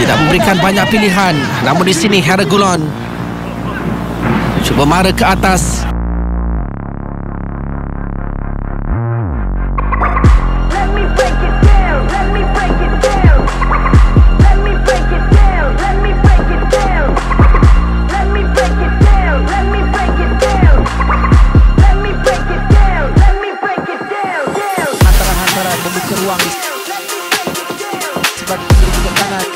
Tidak memberikan banyak pilihan, namun di sini Hérold Goulon cuba mara ke atas. Antara-antara membuka ruang sebab kiri dengan kanan.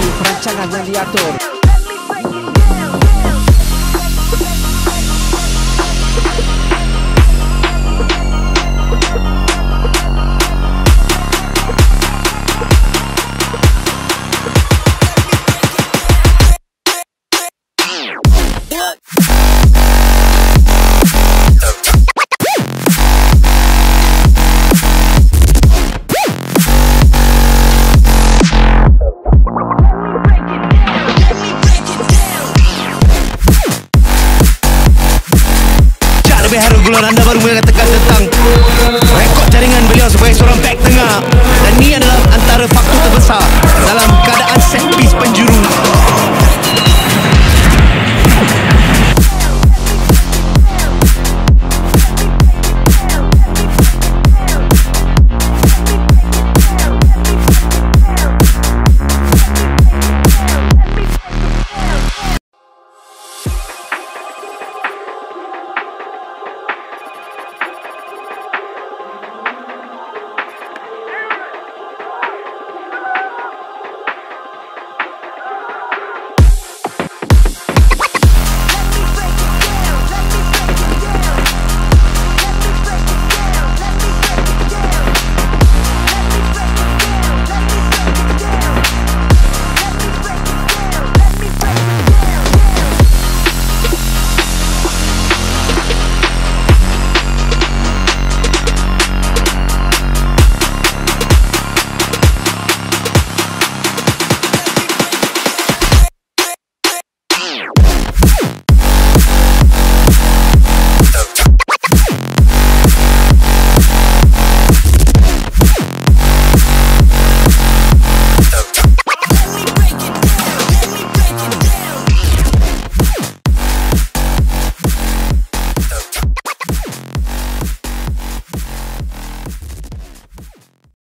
Perancangan yang diatur. Hérold Goulon, anda baru mengatakan tentang rekod jaringan beliau sebagai seorang back tengah, dan ini adalah antara faktor terbesar.